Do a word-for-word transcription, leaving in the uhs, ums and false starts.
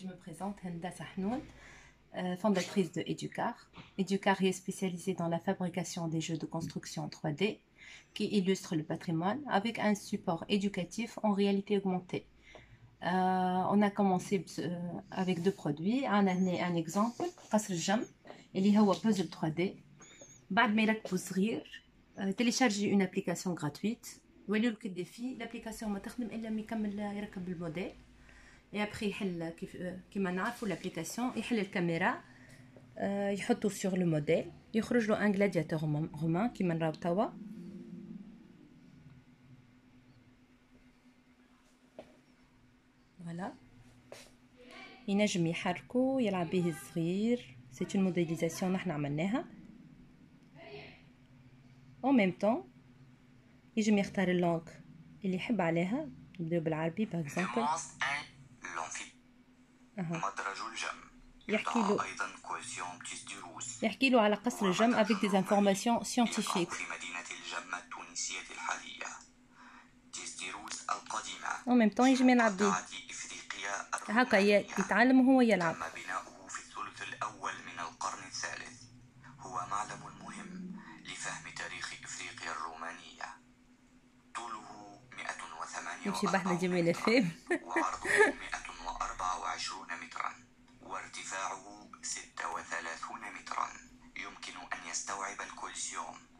Je me présente, Henda Sahnoun, euh, fondatrice de Educar. Educar est spécialisée dans la fabrication des jeux de construction en trois D qui illustrent le patrimoine avec un support éducatif en réalité augmentée. Euh, on a commencé euh, avec deux produits. On a donné un exemple, Qasr Jam, il y a un puzzle trois D. Télécharger une application gratuite. L'application ما تخدم إلا ما يكمل يركب الموديل. Et après, l'application, il y a la caméra, il y sur le modèle, il y a un gladiateur romain qui m'a dit voilà. Il y a un c'est une modélisation que nous avons. En même temps, il y a une langue qui est en l'arabe, par exemple. يحكي له على قصر الجم avec des informations scientifiques. En même temps يجي يلعب به هكا يتعلم وهو يلعب. بناؤه في الثلث الأول من القرن الثالث هو معلم مهم لفهم تاريخ إفريقيا الرومانية. طوله مئة وثمانية وأربعين جميلة وعرضه مئة وأربعة وعشرين مترا وارتفاعه ستة وثلاثين مترا يمكن أن يستوعب الكولسيوم.